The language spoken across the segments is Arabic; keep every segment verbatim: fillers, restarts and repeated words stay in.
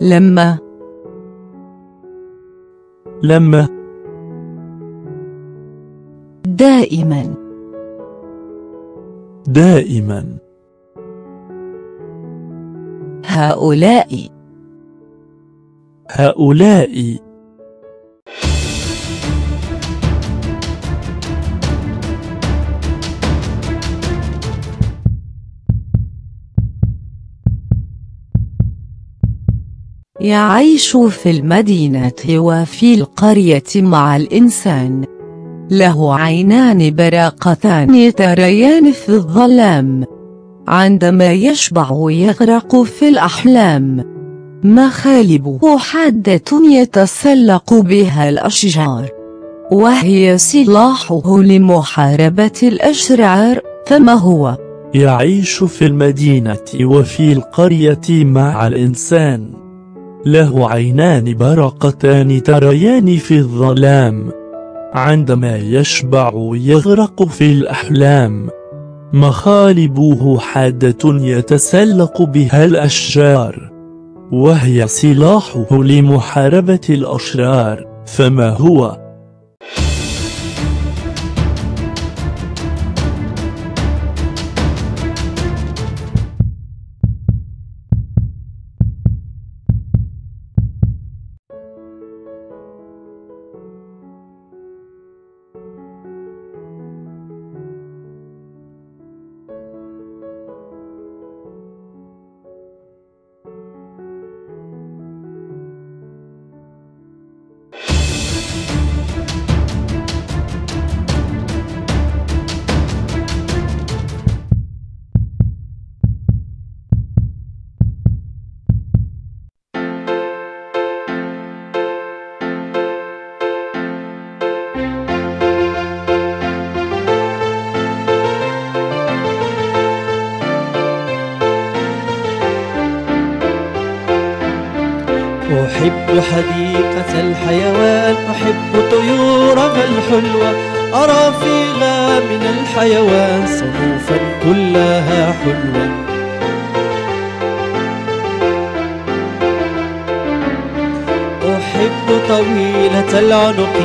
لما لما دائما دائما هؤلاء هؤلاء يعيش في المدينة وفي القرية مع الإنسان. له عينان براقتان يتريان في الظلام. عندما يشبع يغرق في الأحلام. مخالبه حادة يتسلق بها الأشجار، وهي سلاحه لمحاربة الأشرار. ثم هو يعيش في المدينة وفي القرية مع الإنسان. له عينان برقتان تريان في الظلام. عندما يشبع يغرق في الأحلام. مخالبه حادة يتسلق بها الأشجار، وهي سلاحه لمحاربة الأشرار. فما هو؟ أحب حديقة الحيوان، أحب طيورها الحلوة، أرى فيها من الحيوان صنوفا كلها حلوة. أحب طويلة العنق،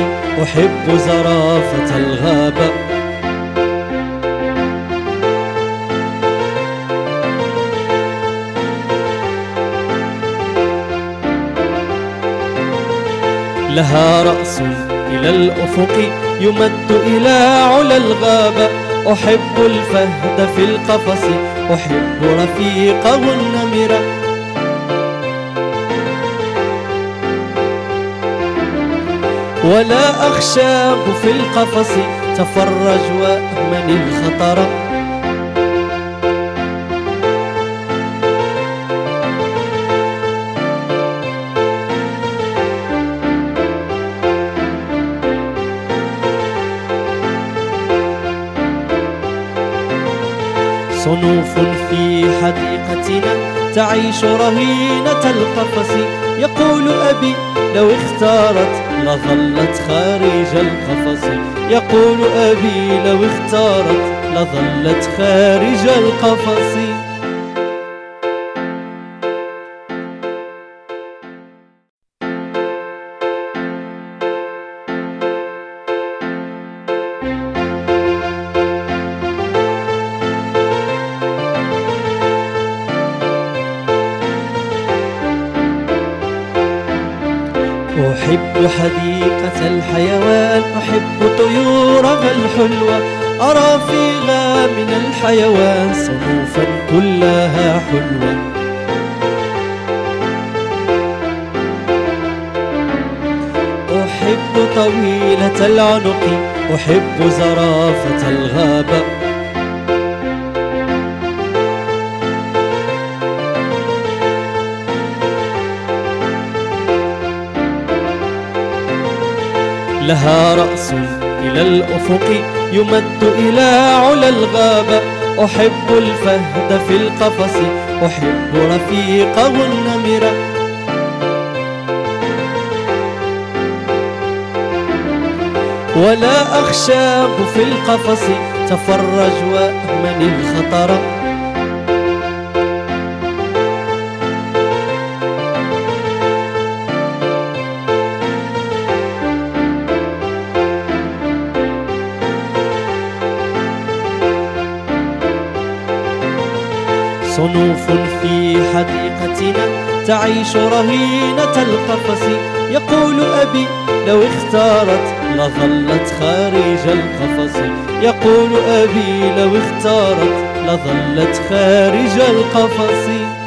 أحب زرافة الغابة، لها رأس إلى الأفق يمد إلى علا الغابة. أحب الفهد في القفص، أحب رفيقه النمرة، ولا أخشاه في القفص تفرج وأمن الخطر. صنوف في حديقتنا تعيش رهينة القفص. يقول أبي لو اختارت لظلت خارج القفص. يقول أبي لو اختارت لظلت خارج القفص. أحب حديقة الحيوان، أحب طيورها الحلوة، أرى فيها من الحيوان صنوفا كلها حلوة. أحب طويلة العنق، أحب زرافة الغابة، لها رأس إلى الأفق يمد إلى علا الغابة. أحب الفهد في القفص، أحب رفيقه النمرة، ولا أخشاه في القفص تفرج وأمن الخطر. صنوف في حديقتنا تعيش رهينة القفص. يقول أبي لو اختارت لظلت خارج القفص. يقول أبي لو اختارت لظلت خارج القفص.